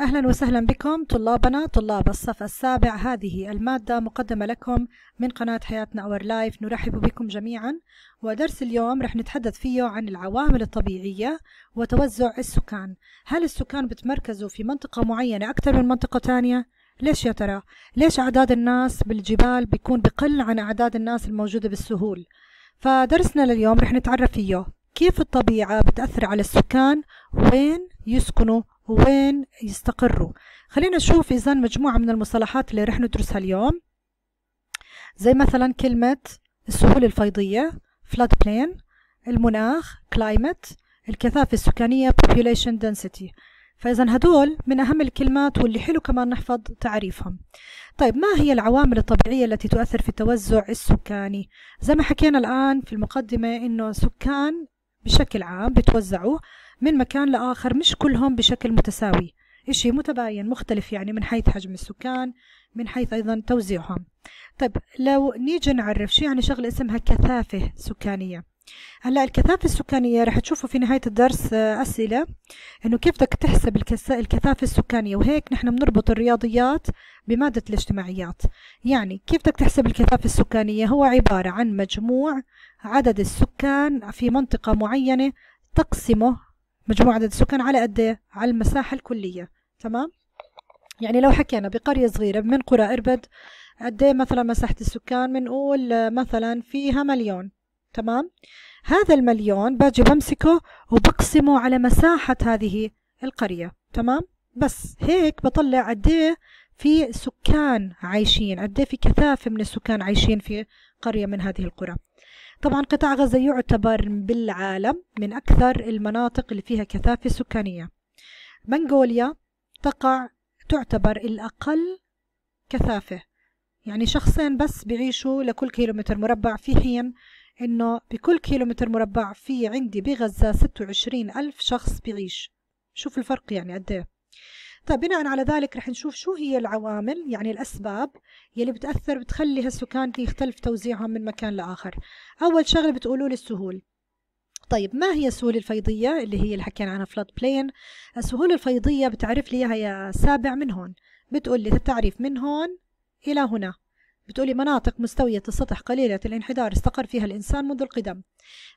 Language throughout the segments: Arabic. أهلا وسهلا بكم طلابنا طلاب الصف السابع. هذه المادة مقدمة لكم من قناة حياتنا أور لايف. نرحب بكم جميعا. ودرس اليوم رح نتحدث فيه عن العوامل الطبيعية وتوزع السكان. هل السكان بتمركزوا في منطقة معينة أكثر من منطقة تانية؟ ليش يا ترى؟ ليش أعداد الناس بالجبال بيكون بقل عن أعداد الناس الموجودة بالسهول؟ فدرسنا لليوم رح نتعرف فيه كيف الطبيعة بتأثر على السكان، وين يسكنوا وين يستقروا. خلينا نشوف إذن مجموعة من المصطلحات اللي رح ندرسها اليوم، زي مثلا كلمة السهول الفيضية flood plain، المناخ climate، الكثافة السكانية population density. فإذن هدول من أهم الكلمات واللي حلو كمان نحفظ تعريفهم. طيب ما هي العوامل الطبيعية التي تؤثر في التوزع السكاني؟ زي ما حكينا الآن في المقدمة إنه سكان بشكل عام بتوزعوا من مكان لآخر، مش كلهم بشكل متساوي، إشي متباين مختلف يعني من حيث حجم السكان، من حيث أيضا توزيعهم. طيب لو نيجي نعرف شو يعني شغلة اسمها كثافة سكانية. هلا الكثافة السكانية رح تشوفوا في نهاية الدرس أسئلة إنه كيف بدك تحسب الكثافة السكانية، وهيك نحن بنربط الرياضيات بمادة الاجتماعيات. يعني كيف بدك تحسب الكثافة السكانية؟ هو عبارة عن مجموع عدد السكان في منطقة معينة تقسمه مجموع عدد السكان على قد ايه؟ على المساحة الكلية، تمام؟ يعني لو حكينا بقرية صغيرة من قرى إربد قد ايه مثلا مساحة السكان؟ بنقول مثلا فيها مليون، تمام؟ هذا المليون باجي بمسكه وبقسمه على مساحة هذه القرية، تمام؟ بس هيك بطلع قد ايه في سكان عايشين، قد ايه في كثافة من السكان عايشين في قرية من هذه القرى. طبعا قطاع غزة يعتبر بالعالم من أكثر المناطق اللي فيها كثافة سكانية. منغوليا تعتبر الأقل كثافة، يعني شخصين بس بيعيشوا لكل كيلومتر مربع، في حين إنه بكل كيلومتر مربع في عندي بغزة 26,000 شخص بيعيش. شوف الفرق يعني قد ايه. طيب بناء على ذلك رح نشوف شو هي العوامل، يعني الأسباب يلي بتأثر بتخلي هالسكان يختلف توزيعهم من مكان لآخر. أول شغلة بتقولوا لي السهول. طيب ما هي السهول الفيضية اللي هي اللي حكينا عنها فلات بلين؟ السهول الفيضية بتعرف لي إياها يا سابع من هون، بتقول لي التعريف من هون إلى هنا. بتقولي مناطق مستوية السطح قليلة الانحدار استقر فيها الإنسان منذ القدم.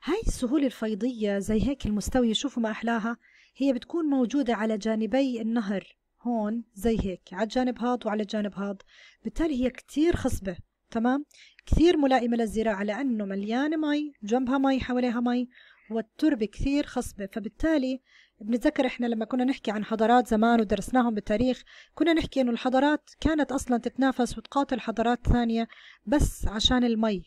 هاي السهول الفيضية زي هيك المستوية، شوفوا ما أحلاها، هي بتكون موجودة على جانبي النهر هون زي هيك، على جانب هاد وعلى جانب هاد، بالتالي هي كتير خصبة، تمام؟ كتير ملائمة للزراعة لأنه مليانة مي، جنبها مي، حواليها مي، والتربة كثير خصبة. فبالتالي بنتذكر احنا لما كنا نحكي عن حضارات زمان ودرسناهم بالتاريخ، كنا نحكي انه الحضارات كانت اصلا تتنافس وتقاتل حضارات ثانية بس عشان المي.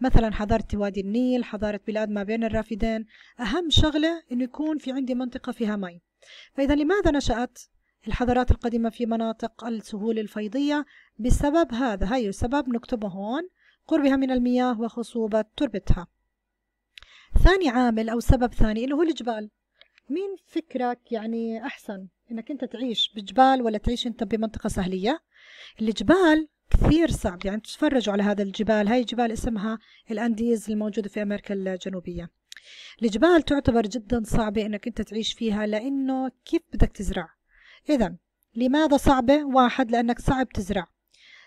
مثلا حضارة وادي النيل، حضارة بلاد ما بين الرافدين، اهم شغلة انه يكون في عندي منطقة فيها مي. فاذا لماذا نشأت الحضارات القديمة في مناطق السهول الفيضية؟ بسبب هذا، هي السبب نكتبه هون، قربها من المياه وخصوبة تربتها. ثاني عامل أو سبب ثاني اللي هو الجبال. مين فكرك يعني أحسن إنك أنت تعيش بجبال ولا تعيش أنت بمنطقة سهلية؟ الجبال كثير صعب، يعني تتفرجوا على هذا الجبال، هاي جبال اسمها الأنديز الموجودة في أمريكا الجنوبية. الجبال تعتبر جدا صعبة إنك أنت تعيش فيها، لأنه كيف بدك تزرع؟ إذا لماذا صعبة؟ واحد لأنك صعب تزرع،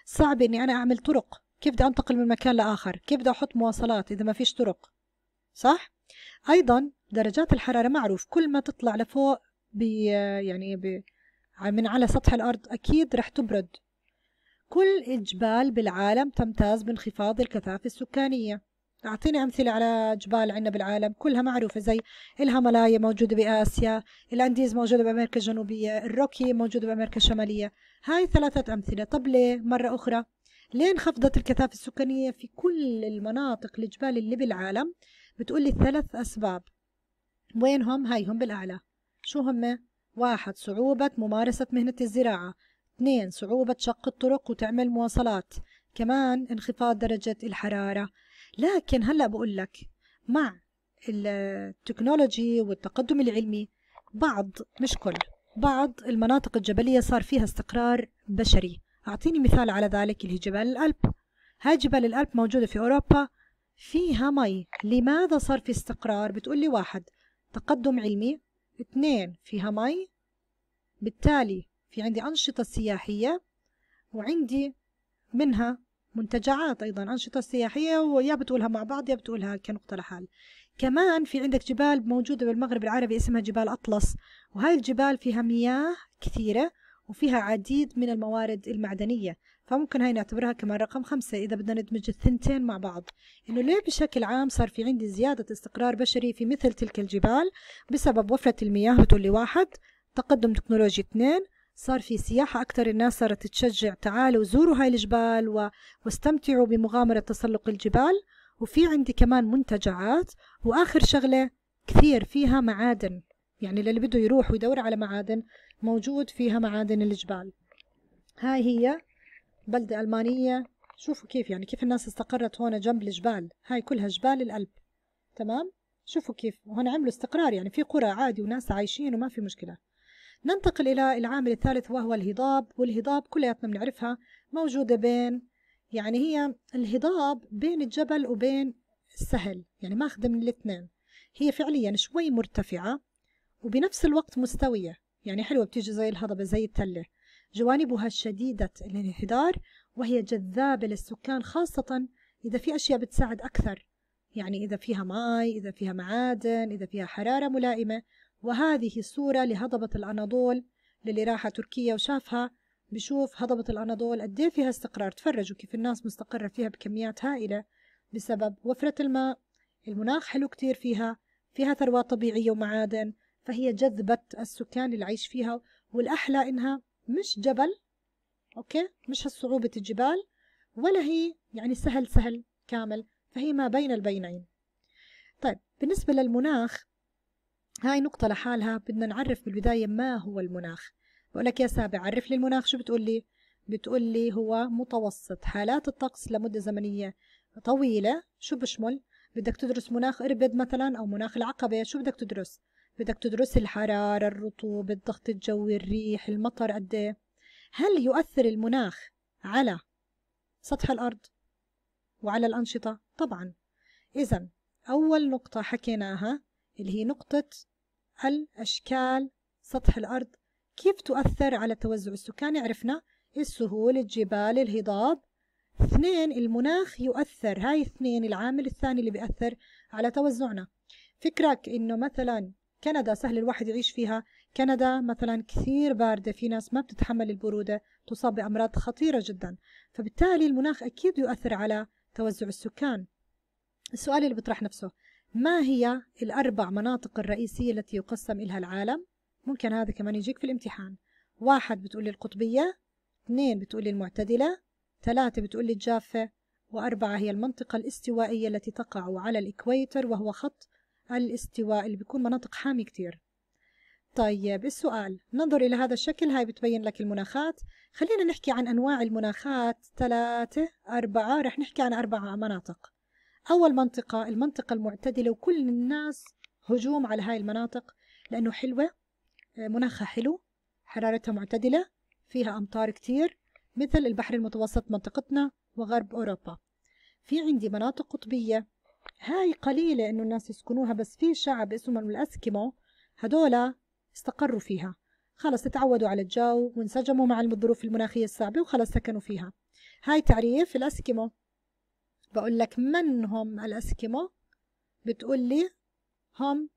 صعب إني أنا أعمل طرق، كيف بدي أنتقل من مكان لآخر؟ كيف بدي أحط مواصلات إذا ما فيش طرق؟ صح؟ أيضا درجات الحرارة معروف، كل ما تطلع لفوق من على سطح الأرض أكيد رح تبرد. كل الجبال بالعالم تمتاز بانخفاض الكثافة السكانية. أعطيني أمثلة على جبال عنا بالعالم كلها معروفة، زي الهيمالايا موجودة بآسيا، الأنديز موجودة بأمريكا الجنوبية، الروكي موجودة بأمريكا الشمالية. هاي ثلاثة أمثلة. طب ليه مرة أخرى ليه انخفضت الكثافة السكانية في كل المناطق الجبال اللي بالعالم؟ بتقولي ثلاث أسباب. وينهم؟ هايهم بالأعلى. شو هم؟ واحد صعوبة ممارسة مهنة الزراعة، اثنين صعوبة شق الطرق وتعمل مواصلات، كمان انخفاض درجة الحرارة. لكن هلأ بقول لك مع التكنولوجي والتقدم العلمي بعض المناطق الجبلية صار فيها استقرار بشري. أعطيني مثال على ذلك اللي هي جبال الألب. هاي جبال الألب موجودة في أوروبا، فيها مي. لماذا صار في استقرار؟ بتقولي واحد تقدم علمي، اثنين فيها مي، بالتالي في عندي أنشطة سياحية، وعندي منها منتجعات أيضا، أنشطة سياحية، ويا بتقولها مع بعض يا بتقولها كنقطة لحال. كمان في عندك جبال موجودة بالمغرب العربي اسمها جبال أطلس، وهاي الجبال فيها مياه كثيرة وفيها عديد من الموارد المعدنية، فممكن هاي نعتبرها كمان رقم 5 إذا بدنا ندمج الثنتين مع بعض. إنه ليه بشكل عام صار في عندي زيادة استقرار بشري في مثل تلك الجبال بسبب وفرة المياه، بتقولي 1، تقدم تكنولوجي 2، صار في سياحة أكتر، الناس صارت تشجع تعالوا زوروا هاي الجبال واستمتعوا بمغامرة تسلق الجبال، وفي عندي كمان منتجعات، وآخر شغلة كثير فيها معادن، يعني للي بده يروح ويدور على معادن موجود فيها معادن الجبال. هاي هي بلدة ألمانية، شوفوا كيف يعني كيف الناس استقرت هون جنب الجبال، هاي كلها جبال الألب، تمام؟ شوفوا كيف هون عملوا استقرار، يعني في قرى عادي وناس عايشين وما في مشكلة. ننتقل إلى العامل الثالث وهو الهضاب، والهضاب كلياتنا بنعرفها موجودة بين، يعني هي الهضاب بين الجبل وبين السهل، يعني ماخذة من الاثنين، هي فعليا شوي مرتفعة وبنفس الوقت مستوية، يعني حلوة بتيجي زي الهضبة زي التلة. جوانبها شديدة الانحدار وهي جذابة للسكان، خاصة إذا في أشياء بتساعد أكثر، يعني إذا فيها ماي، إذا فيها معادن، إذا فيها حرارة ملائمة. وهذه صورة لهضبة الأناضول، للي راحة تركيا وشافها بشوف هضبة الأناضول قد ايه فيها استقرار، تفرجوا كيف الناس مستقرة فيها بكميات هائلة بسبب وفرة الماء، المناخ حلو كتير فيها، فيها ثروات طبيعية ومعادن، فهي جذبت السكان للعيش فيها. والأحلى إنها مش جبل، أوكي، مش هالصعوبة الجبال، ولا هي يعني سهل سهل كامل، فهي ما بين البينين. طيب بالنسبة للمناخ، هاي نقطة لحالها، بدنا نعرف بالبداية ما هو المناخ. بقول لك يا سابع عرف لي المناخ، شو بتقول لي؟ بتقول لي هو متوسط حالات الطقس لمدة زمنية طويلة. شو بشمل؟ بدك تدرس مناخ إربد مثلا أو مناخ العقبة، شو بدك تدرس؟ بدك تدرس الحرارة، الرطوبة، الضغط الجوي، الريح، المطر قد ايه. هل يؤثر المناخ على سطح الأرض وعلى الأنشطة؟ طبعا. إذا أول نقطة حكيناها اللي هي نقطة الأشكال، سطح الأرض كيف تؤثر على التوزع السكاني، عرفنا السهول، الجبال، الهضاب. 2 المناخ يؤثر، هاي 2 العامل الثاني اللي بيأثر على توزعنا. فكرك إنه مثلا كندا سهل الواحد يعيش فيها، كندا مثلا كثير باردة، في ناس ما بتتحمل البرودة تصاب بأمراض خطيرة جدا، فبالتالي المناخ أكيد يؤثر على توزع السكان. السؤال اللي بيطرح نفسه، ما هي الأربع مناطق الرئيسية التي يقسم إلها العالم؟ ممكن هذا كمان يجيك في الامتحان. 1 بتقولي القطبية، 2 بتقولي المعتدلة، 3 بتقولي الجافة، و4 هي المنطقة الاستوائية التي تقع على الإكويتر وهو خط الاستواء اللي بيكون مناطق حامي كتير. طيب السؤال، ننظر إلى هذا الشكل، هاي بتبين لك المناخات. خلينا نحكي عن أنواع المناخات 3 4، رح نحكي عن 4 مناطق. أول منطقة المنطقة المعتدلة، وكل الناس هجوم على هاي المناطق لأنه حلوة، مناخها حلو، حرارتها معتدلة، فيها أمطار كتير، مثل البحر المتوسط منطقتنا وغرب أوروبا. في عندي مناطق قطبية، هاي قليلة إنه الناس يسكنوها، بس في شعب اسمهم الاسكيمو، هدول استقروا فيها، خلص اتعودوا على الجو وانسجموا مع الظروف المناخية الصعبة وخلص سكنوا فيها. هاي تعريف الاسكيمو. بقول لك من هم الأسكيمو؟ بتقول لي هم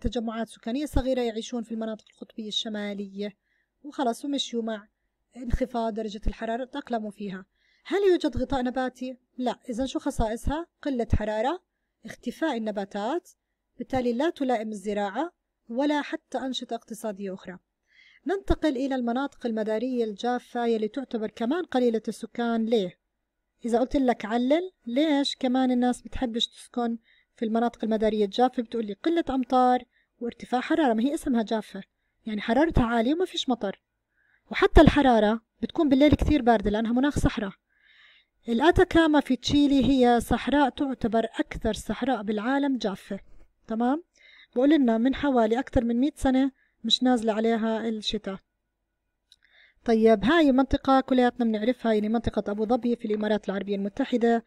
تجمعات سكانية صغيرة يعيشون في المناطق القطبية الشمالية، وخلاص ومشيوا مع انخفاض درجة الحرارة تأقلموا فيها. هل يوجد غطاء نباتي؟ لا. إذا شو خصائصها؟ قلة حرارة، اختفاء النباتات، بالتالي لا تلائم الزراعة ولا حتى أنشطة اقتصادية أخرى. ننتقل إلى المناطق المدارية الجافة يلي تعتبر كمان قليلة السكان. ليه؟ إذا قلت لك علل، ليش كمان الناس بتحبش تسكن في المناطق المدارية الجافة؟ بتقولي قلة أمطار وارتفاع حرارة، ما هي اسمها جافة، يعني حرارتها عالية وما فيش مطر، وحتى الحرارة بتكون بالليل كثير باردة لأنها مناخ صحراء. الأتكامة في تشيلي هي صحراء، تعتبر أكثر صحراء بالعالم جافة، تمام؟ بقول لنا من حوالي أكثر من 100 سنة مش نازلة عليها الشتاء. طيب هاي منطقة كلياتنا بنعرفها، يعني منطقة أبو ظبي في الإمارات العربية المتحدة.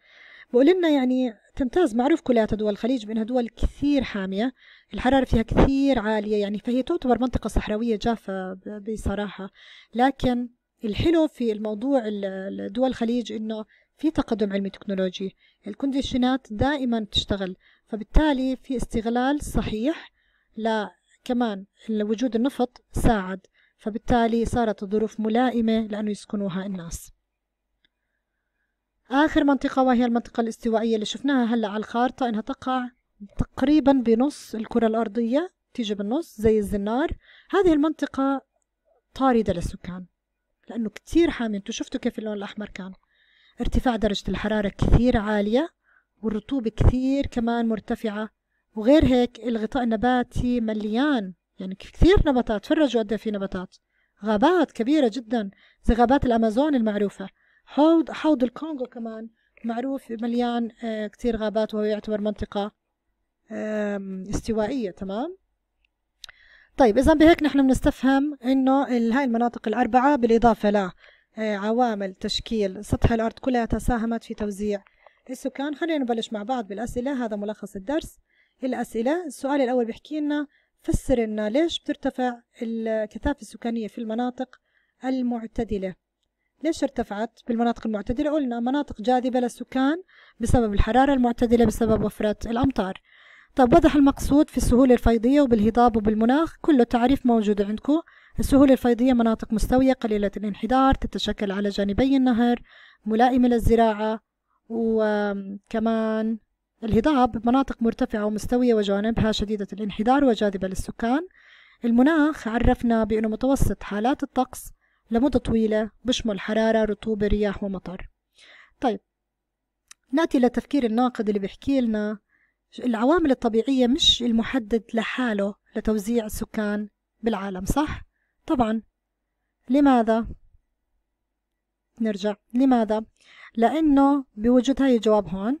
بقول لنا يعني تمتاز معروف كليات دول الخليج بأنها دول كثير حامية، الحرارة فيها كثير عالية، يعني فهي تعتبر منطقة صحراوية جافة بصراحة. لكن الحلو في الموضوع دول الخليج إنه في تقدم علمي تكنولوجي، الكونديشنات دائما تشتغل، فبالتالي في استغلال صحيح كمان وجود النفط ساعد، فبالتالي صارت الظروف ملائمة لأنه يسكنوها الناس. آخر منطقة وهي المنطقة الاستوائية اللي شفناها هلأ على الخارطة، إنها تقع تقريبا بنص الكرة الأرضية، تيجي بالنص زي الزنار. هذه المنطقة طاردة للسكان لأنه كتير حامي، انتوا شفتوا كيف اللون الأحمر كان، ارتفاع درجة الحرارة كثير عالية والرطوبة كثير كمان مرتفعة، وغير هيك الغطاء النباتي مليان، يعني كثير نباتات، فرجوا قد في نباتات، غابات كبيرة جدا زي غابات الأمازون المعروفة، حوض الكونغو كمان معروف مليان كثير غابات وهو يعتبر منطقة استوائية. تمام؟ طيب إذا بهيك نحن بنستفهم إنه هاي المناطق الأربعة بالإضافة لعوامل تشكيل سطح الأرض كلها ساهمت في توزيع السكان. خلينا نبلش مع بعض بالأسئلة، هذا ملخص الدرس. الأسئلة، السؤال الأول بيحكي لنا فسر لنا ليش بترتفع الكثافة السكانية في المناطق المعتدلة؟ ليش ارتفعت بالمناطق المعتدلة؟ قلنا مناطق جاذبة للسكان بسبب الحرارة المعتدلة بسبب وفرة الأمطار. طب وضح المقصود في السهولة الفيضية وبالهضاب وبالمناخ، كله تعريف موجود عندكم. السهولة الفيضية مناطق مستوية قليلة الانحدار، تتشكل على جانبي النهر، ملائمة للزراعة، وكمان الهضاب مناطق مرتفعة ومستوية وجوانبها شديدة الانحدار وجاذبة للسكان. المناخ عرفنا بأنه متوسط حالات الطقس لمدة طويلة بشمل حرارة، رطوبة، رياح ومطر. طيب نأتي للتفكير الناقد اللي بيحكي لنا العوامل الطبيعية مش المحدد لحاله لتوزيع السكان بالعالم، صح؟ طبعا. لماذا؟ نرجع لماذا؟ لأنه بوجود هاي الجواب هون،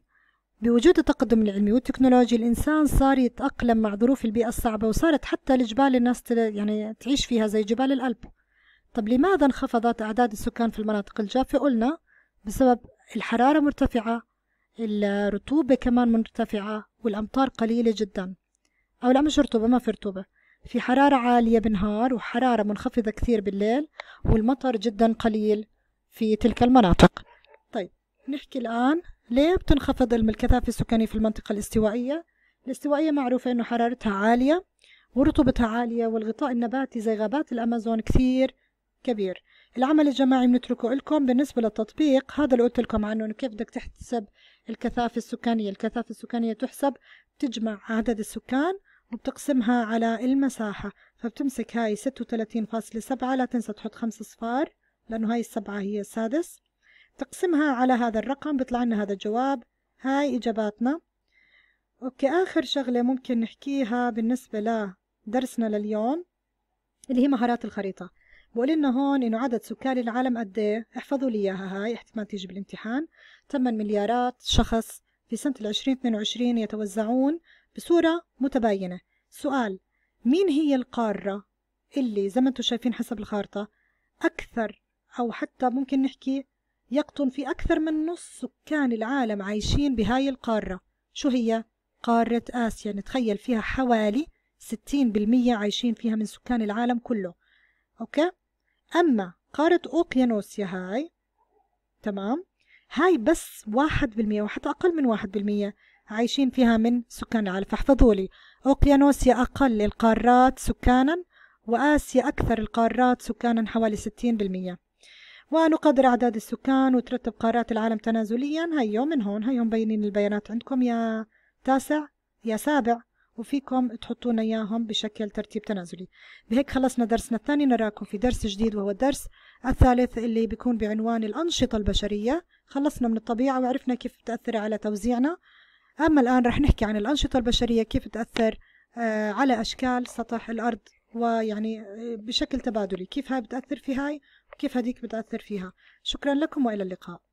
بوجود التقدم العلمي والتكنولوجي الإنسان صار يتأقلم مع ظروف البيئة الصعبة، وصارت حتى الجبال الناس يعني تعيش فيها زي جبال الألب. طب لماذا انخفضت أعداد السكان في المناطق الجافة؟ قلنا بسبب الحرارة مرتفعة، الرطوبة كمان مرتفعة، والأمطار قليلة جدا، أو لا مش رطوبة، ما في رطوبة، في حرارة عالية بالنهار وحرارة منخفضة كثير بالليل، والمطر جدا قليل في تلك المناطق. طيب نحكي الآن ليه بتنخفض الكثافة السكانية في المنطقة الاستوائية؟ الاستوائية معروفة إنه حرارتها عالية ورطوبتها عالية، والغطاء النباتي زي غابات الأمازون كثير كبير. العمل الجماعي بنتركه لكم. بالنسبة للتطبيق هذا اللي قلت لكم عنه، إنه كيف بدك تحسب الكثافة السكانية. الكثافة السكانية تحسب، بتجمع عدد السكان وبتقسمها على المساحة، فبتمسك هاي 36.7، لا تنسى تحط 5 اصفار لأنه هاي السبعة هي السادس، تقسمها على هذا الرقم بيطلع لنا هذا الجواب. هاي إجاباتنا. أوكي، آخر شغلة ممكن نحكيها بالنسبة لدرسنا لليوم اللي هي مهارات الخريطة. بقول لنا هون إنه عدد سكان العالم قد إيه؟ احفظوا لي إياها هاي، احتمال تيجي بالامتحان. 8 مليارات شخص في سنة 2022 يتوزعون بصورة متباينة. سؤال، مين هي القارة اللي زي ما انتم شايفين حسب الخارطة أكثر، أو حتى ممكن نحكي يقطن في أكثر من نص سكان العالم عايشين بهاي القارة؟ شو هي؟ قارة آسيا، نتخيل فيها حوالي 60% عايشين فيها من سكان العالم كله. أوكي؟ أما قارة أوقيانوسيا هاي، تمام؟ هاي بس 1% وحتى أقل من 1% عايشين فيها من سكان العالم. فاحفظوا لي، أوقيانوسيا أقل القارات سكانا، وآسيا أكثر القارات سكانا حوالي 60%. ونقدر أعداد السكان وترتب قارات العالم تنازليا. هيو من هون، هيو مبينين البيانات عندكم يا تاسع يا سابع، وفيكم تحطون إياهم بشكل ترتيب تنازلي. بهيك خلصنا درسنا الثاني، نراكم في درس جديد وهو الدرس الثالث اللي بيكون بعنوان الأنشطة البشرية. خلصنا من الطبيعة وعرفنا كيف بتأثر على توزيعنا، أما الآن رح نحكي عن الأنشطة البشرية كيف بتأثر على أشكال سطح الأرض، ويعني بشكل تبادلي، كيف هاي بتأثر في هاي وكيف هديك بتأثر فيها. شكرا لكم وإلى اللقاء.